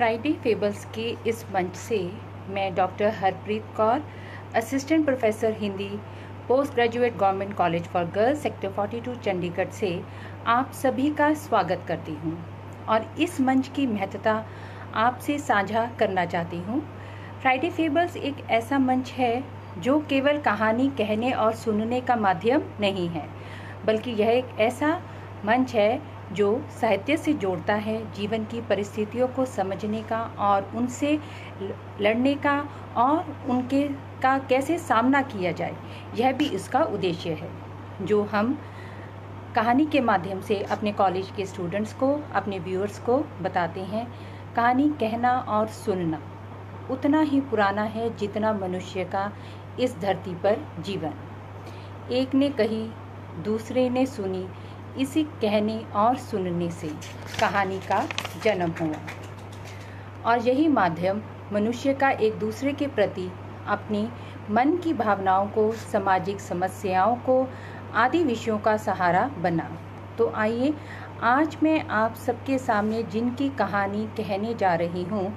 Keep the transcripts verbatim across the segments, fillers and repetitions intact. Friday fables के इस मंच से मैं doctor Harpreet Kaur, assistant professor Hindi, post graduate government college for girls sector बयालीस चंडीगढ़ से आप सभी का स्वागत करती हूं और इस मंच की महत्ता आपसे साझा करना चाहती हूं। फ्राइडे फेबल्स एक ऐसा मंच है जो केवल कहानी कहने और सुनने का माध्यम नहीं है, बल्कि यह एक ऐसा मंच है जो साहित्य से जोड़ता है, जीवन की परिस्थितियों को समझने का और उनसे लड़ने का और उनके का कैसे सामना किया जाए, यह भी इसका उद्देश्य है, जो हम कहानी के माध्यम से अपने कॉलेज के स्टूडेंट्स को, अपने व्यूअर्स को बताते हैं। कहानी कहना और सुनना उतना ही पुराना है जितना मनुष्य का इस धरती पर जीवन। एक ने कही, दूसरे ने सुनी, इसी कहने और सुनने से कहानी का जन्म हुआ और यही माध्यम मनुष्य का एक दूसरे के प्रति अपनी मन की भावनाओं को, सामाजिक समस्याओं को आदि विषयों का सहारा बना। तो आइए, आज मैं आप सबके सामने जिनकी कहानी कहने जा रही हूँ,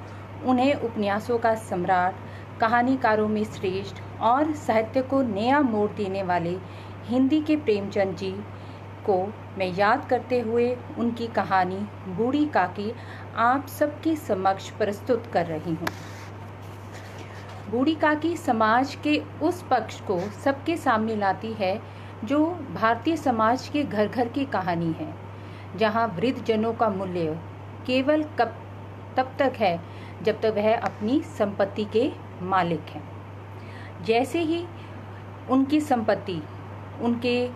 उन्हें उपन्यासों का सम्राट, कहानीकारों में श्रेष्ठ और साहित्य को नया मोड़ देने वाले हिंदी के प्रेमचंद जी को मैं याद करते हुए उनकी कहानी बूढ़ी काकी आप सबके समक्ष प्रस्तुत कर रही हूँ। बूढ़ी काकी समाज के उस पक्ष को सबके सामने लाती है जो भारतीय समाज के घर घर की कहानी है, जहाँ वृद्ध जनों का मूल्य केवल कब तब तक है जब तक वह अपनी संपत्ति के मालिक हैं। जैसे ही उनकी संपत्ति उनके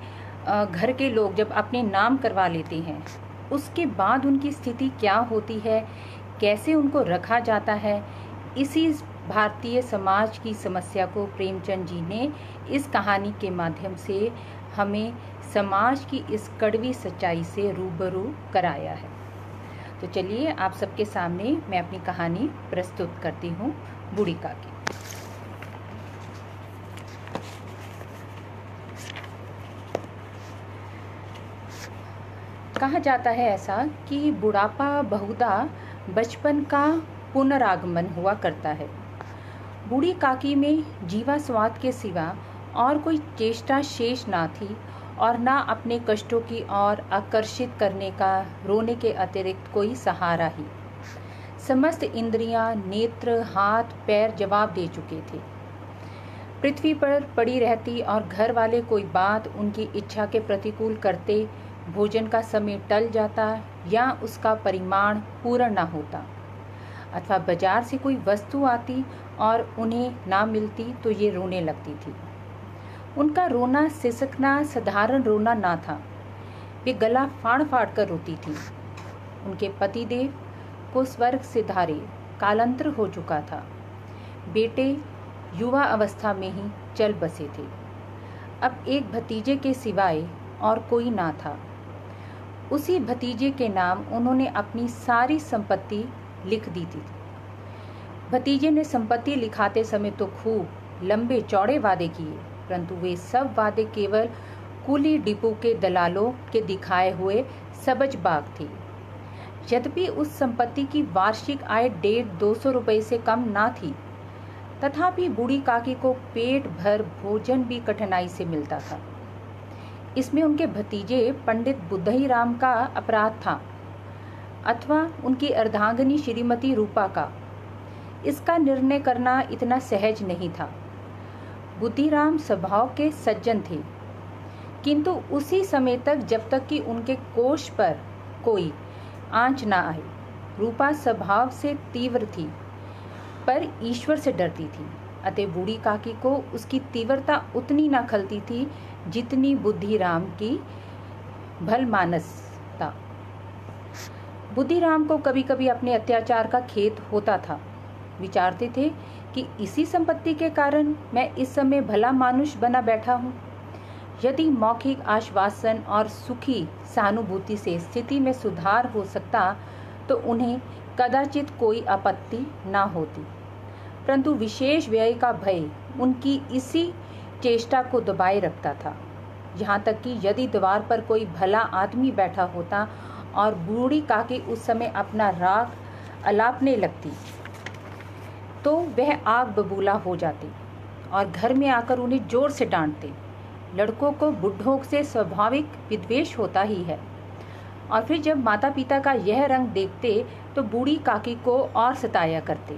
घर के लोग जब अपने नाम करवा लेते हैं, उसके बाद उनकी स्थिति क्या होती है, कैसे उनको रखा जाता है, इसी भारतीय समाज की समस्या को प्रेमचंद जी ने इस कहानी के माध्यम से हमें समाज की इस कड़वी सच्चाई से रूबरू कराया है। तो चलिए, आप सबके सामने मैं अपनी कहानी प्रस्तुत करती हूँ, बूढ़ी काकी। कहा जाता है ऐसा कि बुढ़ापा बहुधा बचपन का पुनरागमन हुआ करता है। बूढ़ी काकी में जीवा स्वाद के सिवा और कोई चेष्टा शेष ना थी और ना अपने कष्टों की ओर आकर्षित करने का रोने के अतिरिक्त कोई सहारा ही। समस्त इंद्रियां, नेत्र, हाथ, पैर जवाब दे चुके थे। पृथ्वी पर पड़ी रहती और घर वाले कोई बात उनकी इच्छा के प्रतिकूल करते, भोजन का समय टल जाता या उसका परिमाण पूर्ण न होता, अथवा बाजार से कोई वस्तु आती और उन्हें ना मिलती तो ये रोने लगती थी। उनका रोना सिसकना साधारण रोना ना था, वे गला फाड़ फाड़ कर रोती थी। उनके पतिदेव को स्वर्ग से धारे कालांतर हो चुका था। बेटे युवा अवस्था में ही चल बसे थे। अब एक भतीजे के सिवाय और कोई ना था। उसी भतीजे के नाम उन्होंने अपनी सारी संपत्ति लिख दी थी। भतीजे ने संपत्ति लिखाते समय तो खूब लंबे चौड़े वादे किए, परंतु वे सब वादे केवल कूली डिपो के दलालों के दिखाए हुए सबजबाग थे। यद्यपि उस संपत्ति की वार्षिक आय डेढ़ दो सौ रुपये से कम ना थी, तथापि बूढ़ी काकी को पेट भर भोजन भी कठिनाई से मिलता था। इसमें उनके भतीजे पंडित बुद्धिराम का अपराध था, अथवा उनकी अर्धांगिनी श्रीमती रूपा का। इसका निर्णय करना इतना सहज नहीं था। बुद्धिराम स्वभाव के सज्जन थे, किंतु उसी समय तक जब तक कि उनके कोष पर कोई आंच ना आए। रूपा स्वभाव से तीव्र थी, पर ईश्वर से डरती थी, अतः बूढ़ी काकी को उसकी तीव्रता उतनी ना खलती थी जितनी बुद्धिराम की भलमानसता। बुद्धिराम को कभी कभी अपने अत्याचार का खेद होता था। विचारते थे कि इसी संपत्ति के कारण मैं इस समय भला मानुष बना बैठा हूँ। यदि मौखिक आश्वासन और सुखी सहानुभूति से स्थिति में सुधार हो सकता तो उन्हें कदाचित कोई आपत्ति ना होती, परंतु विशेष व्यय का भय उनकी इसी चेष्टा को दबाए रखता था। यहाँ तक कि यदि द्वार पर कोई भला आदमी बैठा होता और बूढ़ी काकी उस समय अपना राग अलापने लगती तो वह आग बबूला हो जाते और घर में आकर उन्हें जोर से डांटते। लड़कों को बुढ़ों से स्वाभाविक विद्वेष होता ही है और फिर जब माता पिता का यह रंग देखते तो बूढ़ी काकी को और सताया करते।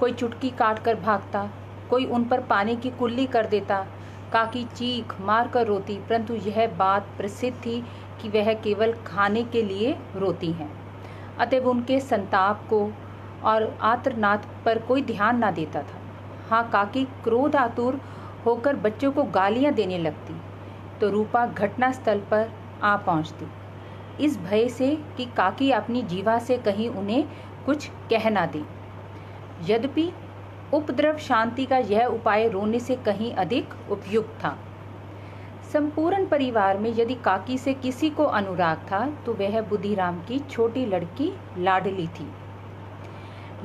कोई चुटकी काट कर भागता, कोई उन पर पानी की कुल्ली कर देता। काकी चीख मार कर रोती, परंतु यह बात प्रसिद्ध थी कि वह केवल खाने के लिए रोती हैं, अतएव उनके संताप को और आर्तनाद पर कोई ध्यान ना देता था। हाँ, काकी क्रोध आतुर होकर बच्चों को गालियां देने लगती तो रूपा घटनास्थल पर आ पहुंचती, इस भय से कि काकी अपनी जीवा से कहीं उन्हें कुछ कह ना दे। यद्यपि उपद्रव शांति का यह उपाय रोने से कहीं अधिक उपयुक्त था। संपूर्ण परिवार में यदि काकी से किसी को अनुराग था तो वह बुद्धिराम की छोटी लड़की लाडली थी।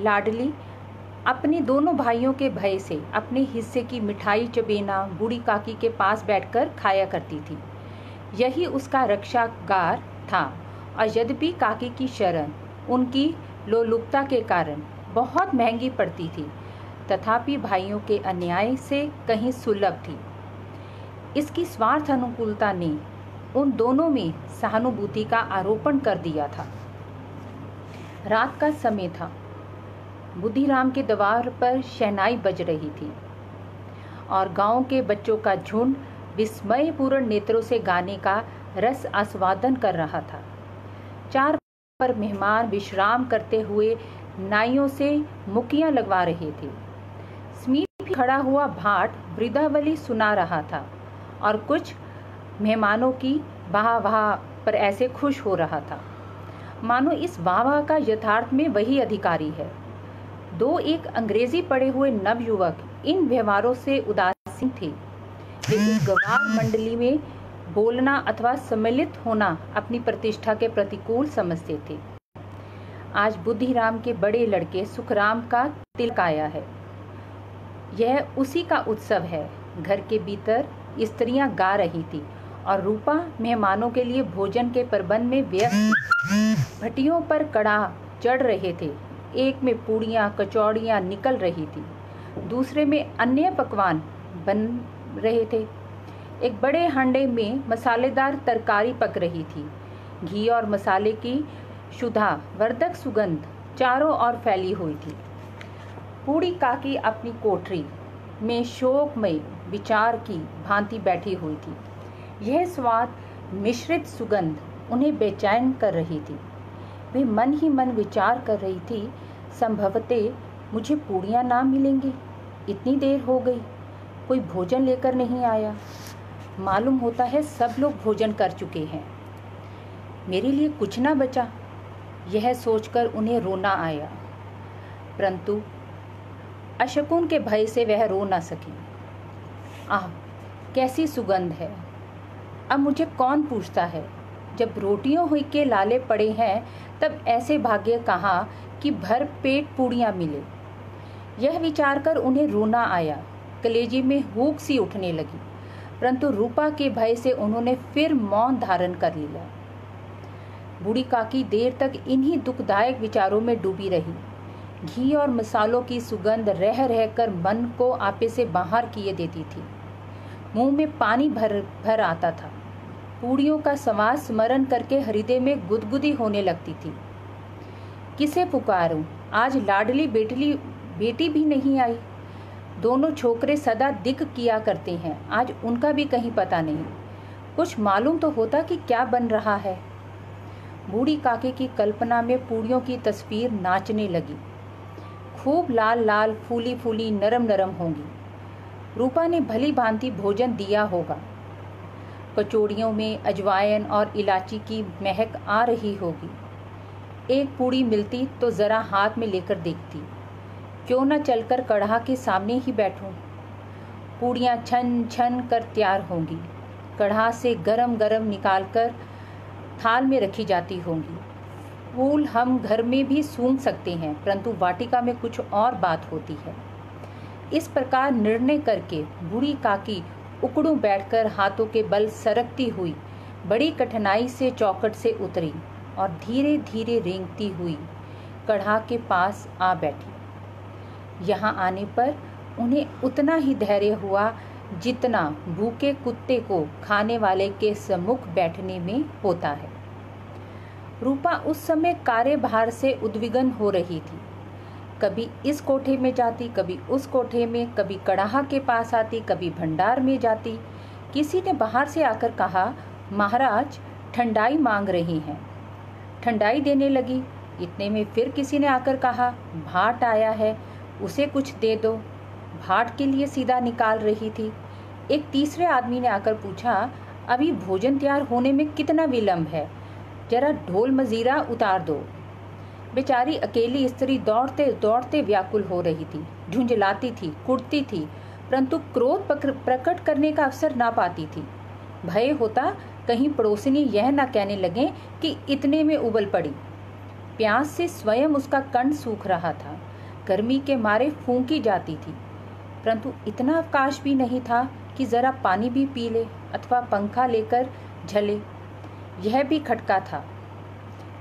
लाडली अपने दोनों भाइयों के भय से अपने हिस्से की मिठाई चबेना बूढ़ी काकी के पास बैठकर खाया करती थी। यही उसका रक्षागार था और यद्यपि काकी की शरण उनकी लोलुपता के कारण बहुत महंगी पड़ती थी, तथापि भाइयों के अन्याय से कहीं सुलभ थी। इसकी स्वार्थ अनुकूलता ने उन दोनों में सहानुभूति का आरोपण कर दिया था। रात का समय था, बुद्धिराम के द्वार पर शहनाई बज रही थी और गांव के बच्चों का झुंड विस्मयपूर्ण नेत्रों से गाने का रस आस्वादन कर रहा था। चार पर मेहमान विश्राम करते हुए नाइयों से मुकियां लगवा रहे थे। समीप खड़ा हुआ भाट वृद्धावली सुना रहा था और कुछ मेहमानों की वाह-वाह पर ऐसे खुश हो रहा था मानो इस वाह-वाह का यथार्थ में वही अधिकारी है। दो एक अंग्रेजी पढ़े हुए नवयुवक इन व्यवहारों से उदासीन थे, लेकिन गवार मंडली में बोलना अथवा सम्मिलित होना अपनी प्रतिष्ठा के प्रतिकूल समझते थे। आज बुद्धिराम के बड़े लड़के सुखराम का तिलक आया है, यह उसी का उत्सव है। घर के भीतर स्त्रियां गा रही थी और रूपा मेहमानों के लिए भोजन के प्रबंध में व्यस्त। भट्टियों पर कड़ा चढ़ रहे थे, एक में पूड़ियां कचौड़ियां निकल रही थी, दूसरे में अन्य पकवान बन रहे थे। एक बड़े हांडे में मसालेदार तरकारी पक रही थी। घी और मसाले की शुद्धा वर्धक सुगंध चारों ओर फैली हुई थी। बूढ़ी काकी अपनी कोठरी में शोकमय विचार की भांति बैठी हुई थी। यह स्वाद मिश्रित सुगंध उन्हें बेचैन कर रही थी। वे मन ही मन विचार कर रही थी, संभवतः मुझे पूड़ियाँ ना मिलेंगी, इतनी देर हो गई, कोई भोजन लेकर नहीं आया। मालूम होता है सब लोग भोजन कर चुके हैं, मेरे लिए कुछ ना बचा। यह सोचकर उन्हें रोना आया, परंतु अशकुन के भय से वह रो ना सकी। आह, कैसी सुगंध है, अब मुझे कौन पूछता है। जब रोटियों हुई के लाले पड़े हैं तब ऐसे भाग्य कहाँ कि भर पेट पूड़ियाँ मिले। यह विचार कर उन्हें रोना आया, कलेजे में हुक सी उठने लगी, परंतु रूपा के भय से उन्होंने फिर मौन धारण कर लिया। बूढ़ी काकी देर तक इन्हीं दुखदायक विचारों में डूबी रही। घी और मसालों की सुगंध रह रह कर मन को आपे से बाहर किए देती थी, मुंह में पानी भर भर आता था। पूड़ियों का स्वाद स्मरण करके हृदय में गुदगुदी होने लगती थी। किसे पुकारूं, आज लाडली बेटली बेटी भी नहीं आई। दोनों छोकरे सदा दिख किया करते हैं, आज उनका भी कहीं पता नहीं। कुछ मालूम तो होता कि क्या बन रहा है। बूढ़ी काकी की कल्पना में पूड़ियों की तस्वीर नाचने लगी, खूब लाल लाल फूली फूली नरम नरम होंगी। रूपा ने भली भांति भोजन दिया होगा, कचौड़ियों में अजवाइन और इलायची की महक आ रही होगी। एक पूड़ी मिलती तो ज़रा हाथ में लेकर देखती, क्यों न चलकर कढ़ा के सामने ही बैठूं। पूड़ियाँ छन छन कर तैयार होंगी, कढ़ा से गरम गरम निकालकर थाल में रखी जाती होंगी। फूल हम घर में भी सूंघ सकते हैं, परंतु वाटिका में कुछ और बात होती है। इस प्रकार निर्णय करके बूढ़ी काकी उकड़ू बैठकर हाथों के बल सरकती हुई बड़ी कठिनाई से चौखट से उतरी और धीरे धीरे रेंगती हुई गढ़ा के पास आ बैठी। यहाँ आने पर उन्हें उतना ही धैर्य हुआ जितना भूखे कुत्ते को खाने वाले के सम्मुख बैठने में होता है। रूपा उस समय कार्यभार से उद्विग्न हो रही थी। कभी इस कोठे में जाती, कभी उस कोठे में, कभी कड़ाहा के पास आती, कभी भंडार में जाती। किसी ने बाहर से आकर कहा, महाराज ठंडाई मांग रही हैं। ठंडाई देने लगी। इतने में फिर किसी ने आकर कहा, भाट आया है, उसे कुछ दे दो। भाट के लिए सीधा निकाल रही थी। एक तीसरे आदमी ने आकर पूछा, अभी भोजन तैयार होने में कितना विलम्ब है, जरा ढोल मजीरा उतार दो। बेचारी अकेली स्त्री दौड़ते दौड़ते व्याकुल हो रही थी, झुंझलाती थी, कुटती थी, परंतु क्रोध प्रकट करने का अवसर ना पाती थी। भय होता कहीं पड़ोसिनी यह ना कहने लगें कि इतने में उबल पड़ी। प्यास से स्वयं उसका कंठ सूख रहा था, गर्मी के मारे फूंकी जाती थी, परंतु इतना अवकाश भी नहीं था कि जरा पानी भी पी ले अथवा पंखा लेकर झले। यह भी खटका था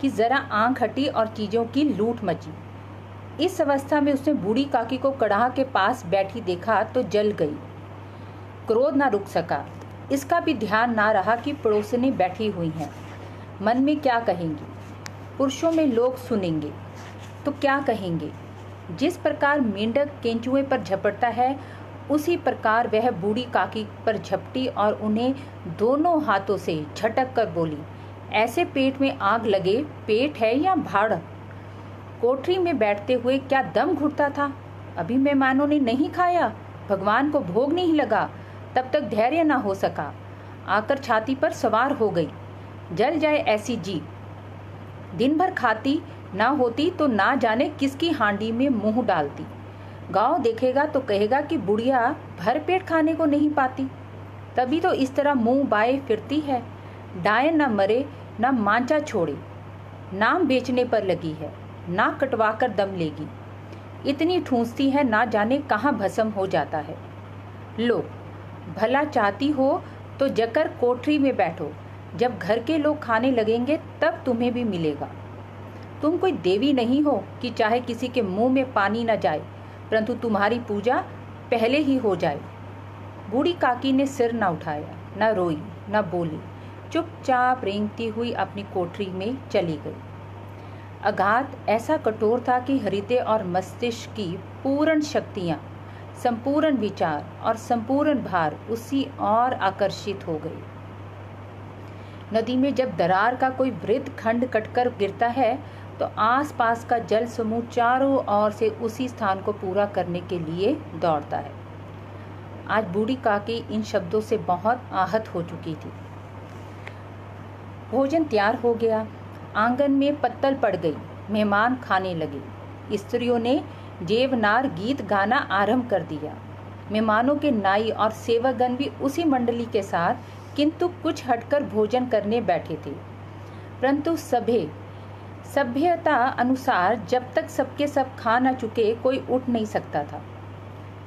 कि जरा आंख हटी और चीज़ों की लूट मची। इस अवस्था में उसने बूढ़ी काकी को कड़ाह के पास बैठी देखा तो जल गई। क्रोध ना रुक सका। इसका भी ध्यान ना रहा कि पड़ोसनी बैठी हुई हैं, मन में क्या कहेंगी, पुरुषों में लोग सुनेंगे तो क्या कहेंगे। जिस प्रकार मेंढक केंचुए पर झपटता है, उसी प्रकार वह बूढ़ी काकी पर झपटी और उन्हें दोनों हाथों से झटक कर बोली, ऐसे पेट में आग लगे, पेट है या भाड़। कोठरी में बैठते हुए क्या दम घुटता था। अभी मेहमानों ने नहीं खाया, भगवान को भोग नहीं लगा, तब तक धैर्य ना हो सका, आकर छाती पर सवार हो गई। जल जाए ऐसी जी। दिन भर खाती ना होती तो ना जाने किसकी हांडी में मुंह डालती। गांव देखेगा तो कहेगा कि बुढ़िया भर पेट खाने को नहीं पाती, तभी तो इस तरह मुंह बाए फिरती है। डायन ना मरे ना मांचा छोड़े, नाम बेचने पर लगी है, ना कटवा कर दम लेगी। इतनी ठूंसती है, ना जाने कहाँ भस्म हो जाता है। लो, भला चाहती हो तो जकर कोठरी में बैठो, जब घर के लोग खाने लगेंगे तब तुम्हें भी मिलेगा। तुम कोई देवी नहीं हो कि चाहे किसी के मुंह में पानी ना जाए, परंतु तुम्हारी पूजा पहले ही हो जाए। बूढ़ी काकी ने सिर ना उठाया, ना रोई, ना बोली, चुपचाप रेंगती हुई अपनी कोठरी में चली गई। आघात ऐसा कठोर था कि हृदय और मस्तिष्क की पूर्ण शक्तियाँ, संपूर्ण विचार और संपूर्ण भार उसी ओर आकर्षित हो गई। नदी में जब दरार का कोई वृहद खंड कटकर गिरता है तो आसपास का जल समूह चारों ओर से उसी स्थान को पूरा करने के लिए दौड़ता है। आज बूढ़ी काकी इन शब्दों से बहुत आहत हो चुकी थी। भोजन तैयार हो गया। आंगन में पत्तल पड़ गई। मेहमान खाने लगे। स्त्रियों ने जेवनार गीत गाना आरंभ कर दिया। मेहमानों के नाई और सेवागण भी उसी मंडली के साथ किंतु कुछ हटकर भोजन करने बैठे थे, परंतु सभे सभ्यता अनुसार जब तक सबके सब खा न चुके कोई उठ नहीं सकता था।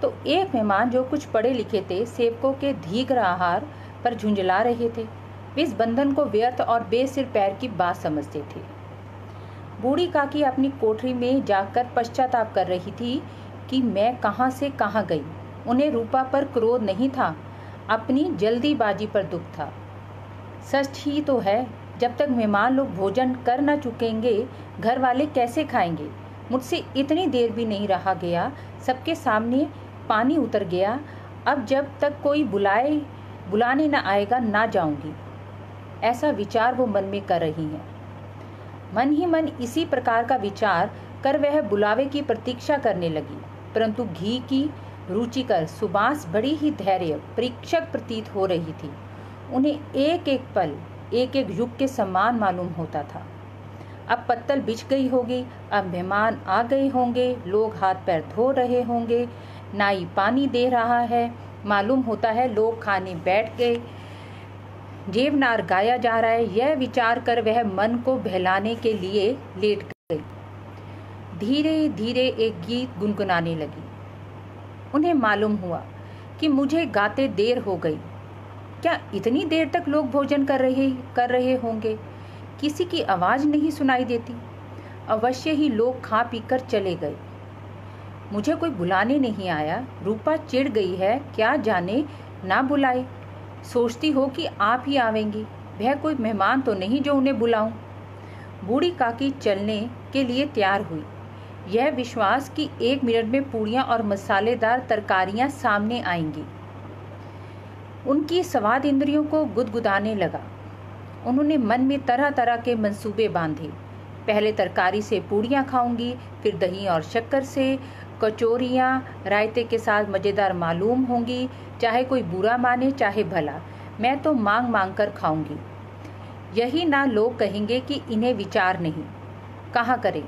तो एक मेहमान जो कुछ पढ़े लिखे थे, सेवकों के धीगर आहार पर झुंझला रहे थे। वे इस बंधन को व्यर्थ और बेसिर पैर की बात समझते थे। बूढ़ी काकी अपनी कोठरी में जाकर पश्चाताप कर रही थी कि मैं कहाँ से कहाँ गई। उन्हें रूपा पर क्रोध नहीं था, अपनी जल्दीबाजी पर दुख था। सच ही तो है, जब तक मेहमान लोग भोजन कर न चुकेंगे घर वाले कैसे खाएंगे। मुझसे इतनी देर भी नहीं रहा गया, सबके सामने पानी उतर गया। अब जब तक कोई बुलाए बुलाने न आएगा ना जाऊंगी। ऐसा विचार वो मन में कर रही हैं। मन ही मन इसी प्रकार का विचार कर वह बुलावे की प्रतीक्षा करने लगी, परंतु घी की रुचिकर सुबास बड़ी ही धैर्य परीक्षक प्रतीत हो रही थी। उन्हें एक एक पल, एक एक युग के समान मालूम होता था। अब पत्तल बिछ गई होगी, अब मेहमान आ गए होंगे, लोग हाथ पैर धो रहे होंगे, नाई पानी दे रहा है, मालूम होता है लोग खाने बैठ गए, जेवनार गाया जा रहा है। यह विचार कर वह मन को बहलाने के लिए लेट गई। धीरे धीरे एक गीत गुनगुनाने लगी। उन्हें मालूम हुआ कि मुझे गाते देर हो गई। क्या इतनी देर तक लोग भोजन कर रहे कर रहे होंगे? किसी की आवाज़ नहीं सुनाई देती। अवश्य ही लोग खा पी कर चले गए। मुझे कोई बुलाने नहीं आया। रूपा चिढ़ गई है, क्या जाने ना बुलाए। सोचती हो कि आप ही आवेंगी, वह कोई मेहमान तो नहीं जो उन्हें बुलाऊं। बूढ़ी काकी चलने के लिए तैयार हुई, यह विश्वास कि एक मिनट में पूड़ियाँ और मसालेदार तरकारियाँ सामने आएंगी। उनकी स्वाद इंद्रियों को गुदगुदाने लगा। उन्होंने मन में तरह तरह के मंसूबे बांधे। पहले तरकारी से पूड़ियाँ खाऊंगी, फिर दही और शक्कर से कचौरियाँ रायते के साथ मज़ेदार मालूम होंगी, चाहे कोई बुरा माने चाहे भला, मैं तो मांग मांग कर खाऊंगी। यही ना लोग कहेंगे कि इन्हें विचार नहीं। कहाँ करें,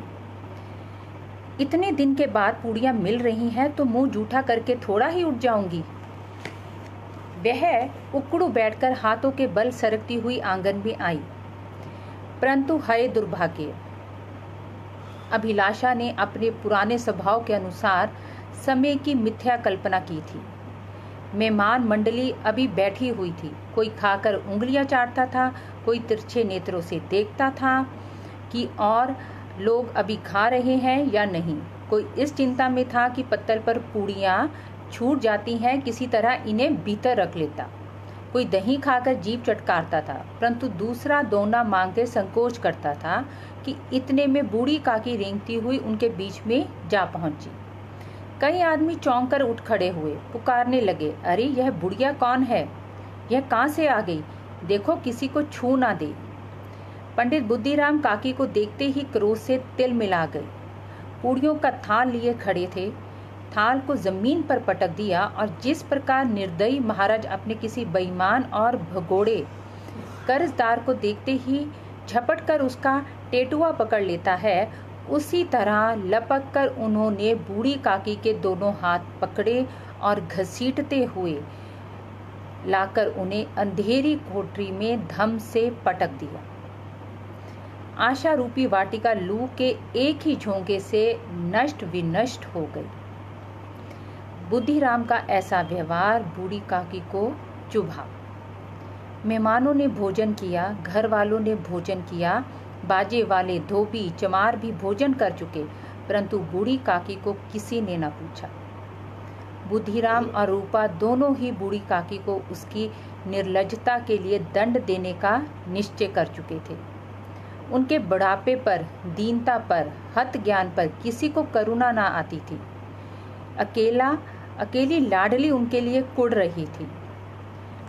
इतने दिन के बाद पूड़ियाँ मिल रही हैं तो मुंह जूठा करके थोड़ा ही उठ जाऊंगी। वह उकड़ू बैठकर हाथों के बल सरकती हुई आंगन में आई, परंतु हाय दुर्भाग्य, अभिलाषा ने अपने पुराने स्वभाव के अनुसार समय की मिथ्या कल्पना की थी। मेहमान मंडली अभी बैठी हुई थी। कोई खाकर उंगलियां चाटता था, कोई तिरछे नेत्रों से देखता था कि और लोग अभी खा रहे हैं या नहीं। कोई इस चिंता में था कि पत्तल पर पूड़ियाँ छूट जाती हैं, किसी तरह इन्हें भीतर रख लेता। कोई दही खाकर जीभ चटकारता था, परंतु दूसरा दोना मांगते संकोच करता था कि इतने में बूढ़ी काकी रेंगती हुई उनके बीच में जा पहुंची। कई आदमी चौंक कर उठ खड़े हुए, पुकारने लगे, अरे यह बुढ़िया कौन है, यह कहाँ से आ गई, देखो किसी को छू ना दे। पंडित बुद्धिराम काकी को देखते ही क्रोध से तिल मिला गए। पूड़ियों का थाल लिए खड़े थे, थाल को जमीन पर पटक दिया और जिस प्रकार निर्दयी महाराज अपने किसी बेईमान और भगोड़े कर्जदार को देखते ही झपट कर उसका टेटुआ पकड़ लेता है, उसी तरह लपक कर उन्होंने बूढ़ी काकी के दोनों हाथ पकड़े और घसीटते हुए लाकर उन्हें अंधेरी कोठरी में धम से पटक दिया। आशा रूपी वाटिका लू के एक ही झोंके से नष्ट विनष्ट हो गई। बुद्धिराम का ऐसा व्यवहार बूढ़ी काकी को चुभा। मेहमानों ने भोजन किया, घर वालों ने भोजन किया, बाजे वाले धोबी चमार भी भोजन कर चुके, परंतु बूढ़ी काकी को किसी ने न पूछा। बुद्धिराम और रूपा दोनों ही बूढ़ी काकी को उसकी निर्लज्जता के लिए दंड देने का निश्चय कर चुके थे। उनके बुढ़ापे पर, दीनता पर, हत ज्ञान पर किसी को करुणा ना आती थी। अकेला अकेली लाडली उनके लिए कुड़ रही थी।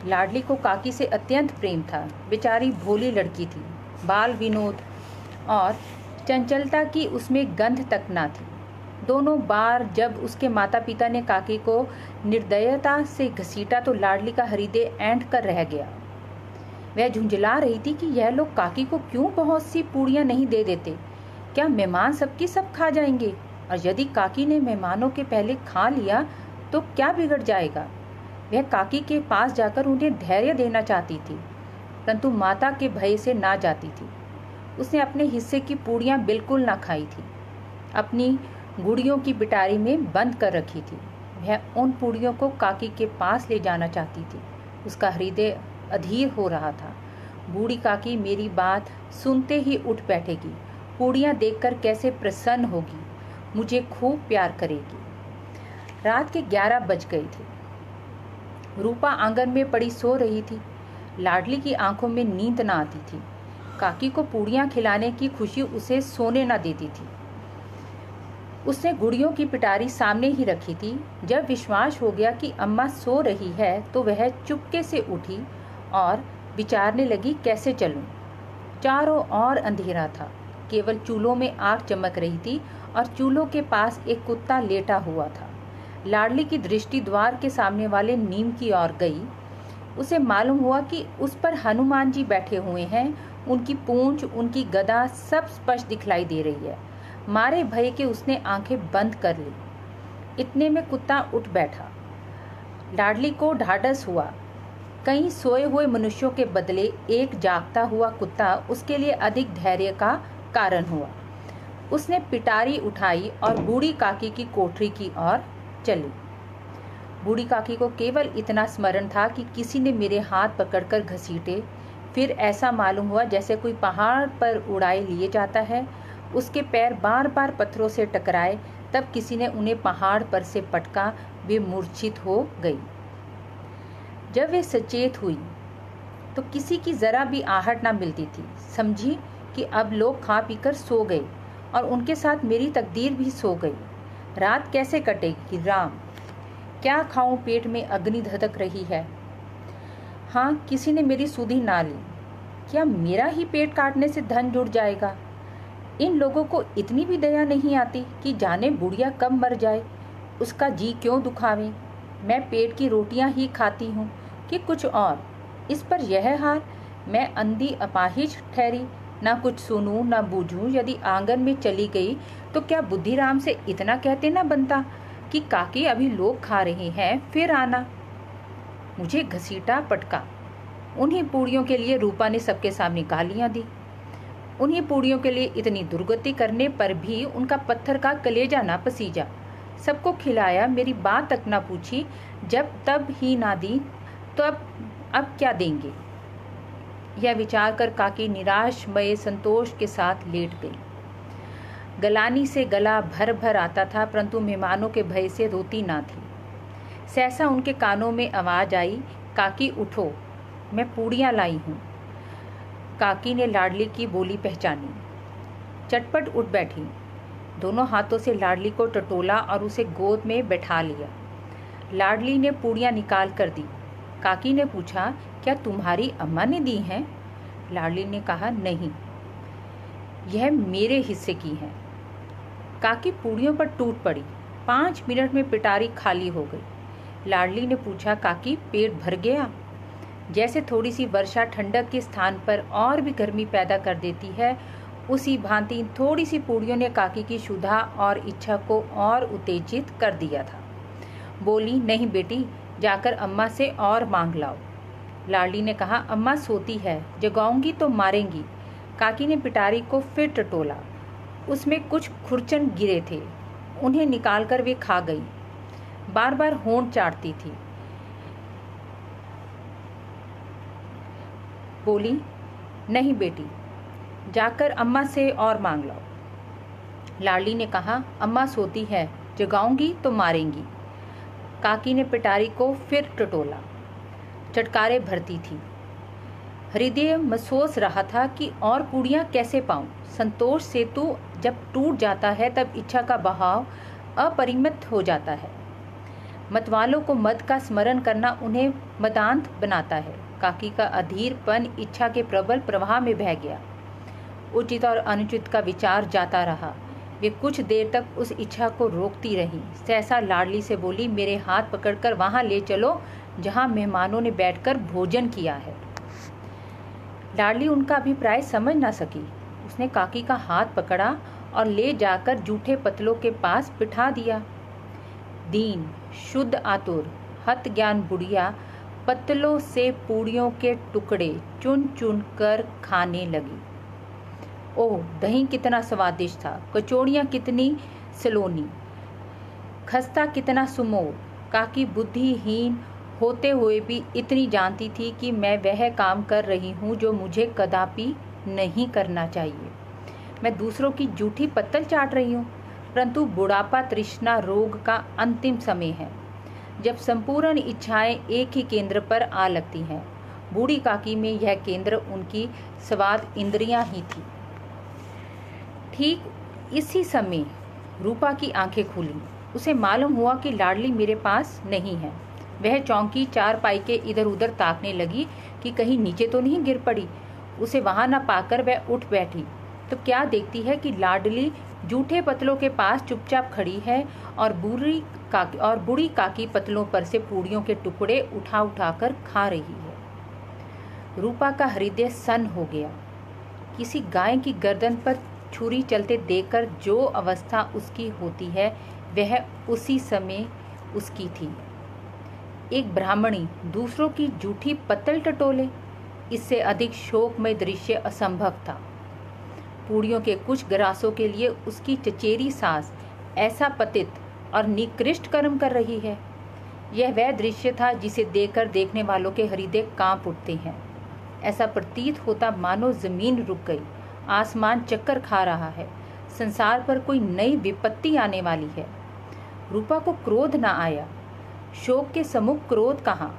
लाडली को काकी से अत्यंत प्रेम था। बेचारी भोली लड़की थी, बाल विनोद और चंचलता की उसमें गंध तक ना थी। दोनों बार जब उसके माता पिता ने काकी को निर्दयता से घसीटा तो लाडली का हृदय ऐंठ कर रह गया। वह झुंझला रही थी कि यह लोग काकी को क्यों बहुत सी पूड़ियाँ नहीं दे देते, क्या मेहमान सबकी सब खा जाएंगे, और यदि काकी ने मेहमानों के पहले खा लिया तो क्या बिगड़ जाएगा। वह काकी के पास जाकर उन्हें धैर्य देना चाहती थी, परंतु माता के भय से ना जाती थी। उसने अपने हिस्से की पूड़ियाँ बिल्कुल ना खाई थी, अपनी गुड़ियों की पिटारी में बंद कर रखी थी। वह उन पूड़ियों को काकी के पास ले जाना चाहती थी। उसका हृदय अधीर हो रहा था। बूढ़ी काकी मेरी बात सुनते ही उठ बैठेगी, पूड़ियाँ देखकर कैसे प्रसन्न होगी, मुझे खूब प्यार करेगी। रात के ग्यारह बज गए थे। रूपा आंगन में पड़ी सो रही थी। लाडली की आंखों में नींद ना आती थी। काकी को पूड़ियाँ खिलाने की खुशी उसे सोने ना देती थी। उसने गुड़ियों की पिटारी सामने ही रखी थी। जब विश्वास हो गया कि अम्मा सो रही है तो वह चुपके से उठी और विचारने लगी, कैसे चलूं। चारों ओर अंधेरा था, केवल चूल्हों में आग चमक रही थी और चूल्हों के पास एक कुत्ता लेटा हुआ था। लाडली की दृष्टि द्वार के सामने वाले नीम की ओर गई। उसे मालूम हुआ कि उस पर हनुमान जी बैठे हुए हैं। उनकी पूंछ, उनकी गदा सब स्पष्ट दिखलाई दे रही है। मारे भय के उसने आंखें बंद कर ली। इतने में कुत्ता उठ बैठा। लाडली को ढाढ़स हुआ। कई सोए हुए मनुष्यों के बदले एक जागता हुआ कुत्ता उसके लिए अधिक धैर्य का कारण हुआ। उसने पिटारी उठाई और बूढ़ी काकी की कोठरी की ओर चली। बूढ़ी काकी को केवल इतना स्मरण था कि किसी ने मेरे हाथ पकड़कर घसीटे, फिर ऐसा मालूम हुआ जैसे कोई पहाड़ पर उड़ाई लिए जाता है उसके पैर बार बार पत्थरों से टकराए, तब किसी ने उन्हें पहाड़ पर से पटका, वे मूर्छित हो गई। जब वे सचेत हुई तो किसी की जरा भी आहट ना मिलती थी। समझी कि अब लोग खा पी कर सो गए और उनके साथ मेरी तकदीर भी सो गई। रात कैसे कटेगी राम, क्या खाऊं, पेट में अग्नि धधक रही है। हाँ, किसी ने मेरी सुधि ना ली। क्या मेरा ही पेट काटने से धन जुड़ जाएगा? इन लोगों को इतनी भी दया नहीं आती कि जाने बुढ़िया कब मर जाए, उसका जी क्यों दुखावे। मैं पेट की रोटियां ही खाती हूँ कि कुछ और, इस पर यह हार। मैं अंधी अपाहिज ठहरी, ना कुछ सुनूं ना बूझूं। यदि आंगन में चली गई तो क्या बुद्धिराम से इतना कहते ना बनता कि काकी अभी लोग खा रहे हैं, फिर आना। मुझे घसीटा पटका। उन्हीं पूड़ियों के लिए रूपा ने सबके सामने गालियां दी। उन्हीं पूड़ियों के लिए इतनी दुर्गति करने पर भी उनका पत्थर का कलेजा ना पसीजा। सबको खिलाया, मेरी बात तक ना पूछी। जब तब ही ना दी तो अब अब क्या देंगे, यह विचार कर काकी निराशमय संतोष के साथ लेट गई। गलानी से गला भर भर आता था, परंतु मेहमानों के भय से रोती ना थी। सहसा उनके कानों में आवाज़ आई, काकी उठो, मैं पूड़ियाँ लाई हूँ। काकी ने लाडली की बोली पहचानी, चटपट उठ बैठी। दोनों हाथों से लाडली को टटोला और उसे गोद में बैठा लिया। लाडली ने पूड़ियाँ निकाल कर दी। काकी ने पूछा, क्या तुम्हारी अम्मा ने दी हैं? लाडली ने कहा, नहीं, यह मेरे हिस्से की हैं। काकी पूड़ियों पर टूट पड़ी। पाँच मिनट में पिटारी खाली हो गई। लाडली ने पूछा, काकी पेट भर गया? जैसे थोड़ी सी वर्षा ठंडक के स्थान पर और भी गर्मी पैदा कर देती है, उसी भांति थोड़ी सी पूड़ियों ने काकी की क्षुधा और इच्छा को और उत्तेजित कर दिया था। बोली, नहीं बेटी, जाकर अम्मा से और मांग लाओ। लाडली ने कहा, अम्मा सोती है, जगाऊंगी तो मारेंगी। काकी ने पिटारी को फिर टटोला। उसमें कुछ खुरचन गिरे थे, उन्हें निकालकर वे खा गई। बार बार होंठ चाटती थी। बोली, नहीं बेटी, जाकर अम्मा से और मांग लाओ। लाडली ने कहा, अम्मा सोती है, जगाऊंगी तो मारेंगी। काकी ने पिटारी को फिर टटोला। चटकारे भरती थी। हृदय महसूस रहा था कि और पूड़ियाँ कैसे पाऊँ। संतोष सेतु जब टूट जाता है तब इच्छा का बहाव अपरिमित हो जाता है। मतवालों को मद का स्मरण करना उन्हें मदांत बनाता है। काकी का अधीरपन इच्छा के प्रबल प्रवाह में बह गया। उचित और अनुचित का विचार जाता रहा। वे कुछ देर तक उस इच्छा को रोकती रहीं। सहसा लाडली से बोली, मेरे हाथ पकड़कर वहाँ ले चलो जहाँ मेहमानों ने बैठकर भोजन किया है। लाडली उनका अभिप्राय समझ ना सकी। उसने काकी का हाथ पकड़ा और ले जाकर जूठे पतलों के पास बिठा दिया। दीन शुद्ध आतुर हत ज्ञान बुढ़िया पतलों से पूड़ियों के टुकड़े चुन चुन कर खाने लगी। ओह, दही कितना स्वादिष्ट था, कचौड़ियाँ कितनी सलोनी, खस्ता कितना सुमोर। काकी बुद्धिहीन होते हुए भी इतनी जानती थी कि मैं वह काम कर रही हूँ जो मुझे कदापि नहीं करना चाहिए। मैं दूसरों की जूठी पत्तल चाट रही हूँ। परंतु बुढ़ापा तृष्णा रोग का अंतिम समय है, जब संपूर्ण इच्छाएं एक ही केंद्र पर आ लगती हैं। बूढ़ी काकी में यह केंद्र उनकी स्वाद इंद्रियां ही थी। ठीक इसी समय रूपा की आंखें खुली। उसे मालूम हुआ कि लाडली मेरे पास नहीं है। वह चौंकी, चारपाई के इधर उधर ताकने लगी कि कहीं नीचे तो नहीं गिर पड़ी। उसे वहां न पाकर वह उठ बैठी तो क्या देखती है कि लाडली जूठे पतलों के पास चुपचाप खड़ी है और बूढ़ी काकी और बूढ़ी काकी पतलों पर से पूड़ियों के टुकड़े उठा उठा कर खा रही है। रूपा का हृदय सन्न हो गया। किसी गाय की गर्दन पर छुरी चलते देखकर जो अवस्था उसकी होती है, वह उसी समय उसकी थी। एक ब्राह्मणी दूसरों की जूठी पत्तल टटोले, इससे अधिक शोकमय दृश्य असंभव था। पूड़ियों के कुछ ग्रासों के लिए उसकी चचेरी सास ऐसा पतित और निकृष्ट कर्म कर रही है, यह वह दृश्य था जिसे देखकर देखने वालों के हृदय कांप उठते हैं। ऐसा प्रतीत होता मानो जमीन रुक गई, आसमान चक्कर खा रहा है, संसार पर कोई नई विपत्ति आने वाली है। रूपा को क्रोध ना आया, शोक के सम्मुख क्रोध कहाँ।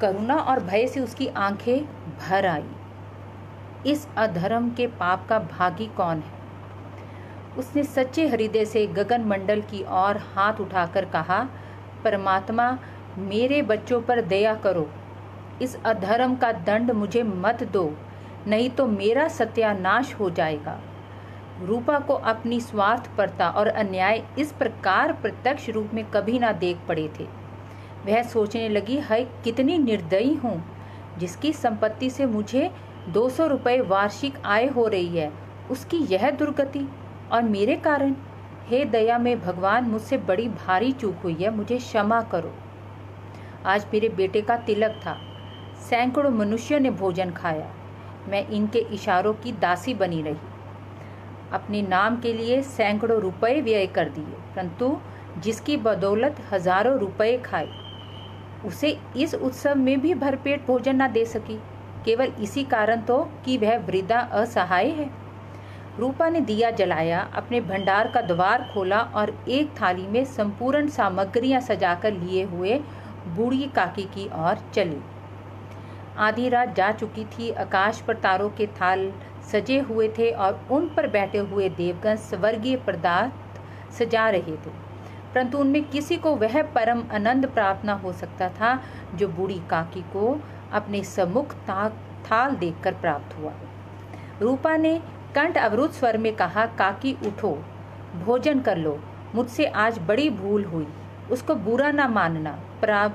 करुणा और भय से उसकी आंखें भर आई। इस अधर्म के पाप का भागी कौन है। उसने सच्चे हृदय से गगन मंडल की ओर हाथ उठाकर कहा, परमात्मा मेरे बच्चों पर दया करो, इस अधर्म का दंड मुझे मत दो, नहीं तो मेरा सत्यानाश हो जाएगा। रूपा को अपनी स्वार्थपरता और अन्याय इस प्रकार प्रत्यक्ष रूप में कभी ना देख पड़े थे। वह सोचने लगी, हाय कितनी निर्दयी हूँ, जिसकी संपत्ति से मुझे दो सौ रुपये वार्षिक आय हो रही है, उसकी यह दुर्गति और मेरे कारण। हे दया में भगवान, मुझसे बड़ी भारी चूक हुई है, मुझे क्षमा करो। आज मेरे बेटे का तिलक था, सैकड़ों मनुष्यों ने भोजन खाया, मैं इनके इशारों की दासी बनी रही, अपने नाम के लिए सैकड़ों रुपए व्यय कर दिए, परंतु जिसकी बदौलत हजारों रुपए खाए, उसे इस उत्सव में भी भरपेट भोजन ना दे सकी, केवल इसी कारण तो कि वह वृद्धा असहाय है। रूपा ने दिया जलाया, अपने भंडार का द्वार खोला और एक थाली में संपूर्ण सामग्रियां सजाकर लिए हुए बूढ़ी काकी की ओर चली। आधी रात जा चुकी थी, आकाश पर तारों के थाल सजे हुए थे और उन पर बैठे हुए देवगण स्वर्गीय पदार्थ सजा रहे थे, परंतु उनमें किसी को वह परम आनंद प्राप्त न हो सकता था जो बूढ़ी काकी को अपने सम्मुख थाल देखकर प्राप्त हुआ। रूपा ने कंठ अवरुद्ध स्वर में कहा, काकी उठो, भोजन कर लो, मुझसे आज बड़ी भूल हुई, उसको बुरा ना मानना,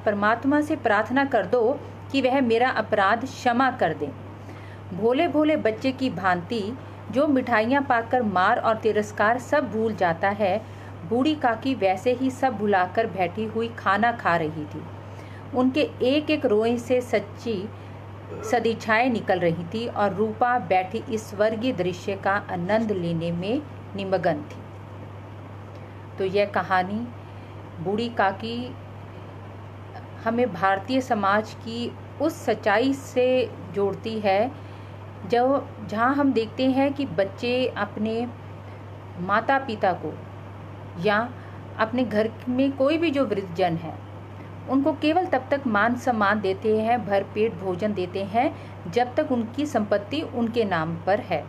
परमात्मा से प्रार्थना कर दो कि वह मेरा अपराध क्षमा कर दे। भोले भोले बच्चे की भांति जो मिठाइयाँ पाकर मार और तिरस्कार सब भूल जाता है, बूढ़ी काकी वैसे ही सब भुलाकर बैठी हुई खाना खा रही थी। उनके एक एक रोए से सच्ची सदिच्छाएँ निकल रही थी और रूपा बैठी इस स्वर्गीय दृश्य का आनंद लेने में निमग्न थी। तो यह कहानी बूढ़ी काकी हमें भारतीय समाज की उस सच्चाई से जोड़ती है जो जहाँ हम देखते हैं कि बच्चे अपने माता पिता को या अपने घर में कोई भी जो वृद्धजन है उनको केवल तब तक मान सम्मान देते हैं, भरपेट भोजन देते हैं, जब तक उनकी संपत्ति उनके नाम पर है।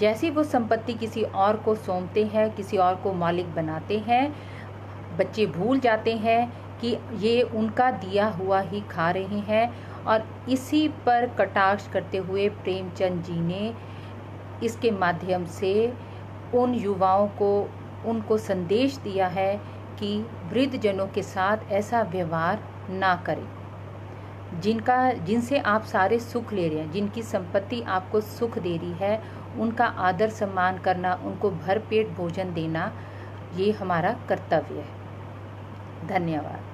जैसी वो संपत्ति किसी और को सौंपते हैं, किसी और को मालिक बनाते हैं, बच्चे भूल जाते हैं कि ये उनका दिया हुआ ही खा रहे हैं। और इसी पर कटाक्ष करते हुए प्रेमचंद जी ने इसके माध्यम से उन युवाओं को उनको संदेश दिया है कि वृद्धजनों के साथ ऐसा व्यवहार ना करें, जिनका जिनसे आप सारे सुख ले रहे हैं, जिनकी संपत्ति आपको सुख दे रही है, उनका आदर सम्मान करना, उनको भरपेट भोजन देना, ये हमारा कर्तव्य है। धन्यवाद।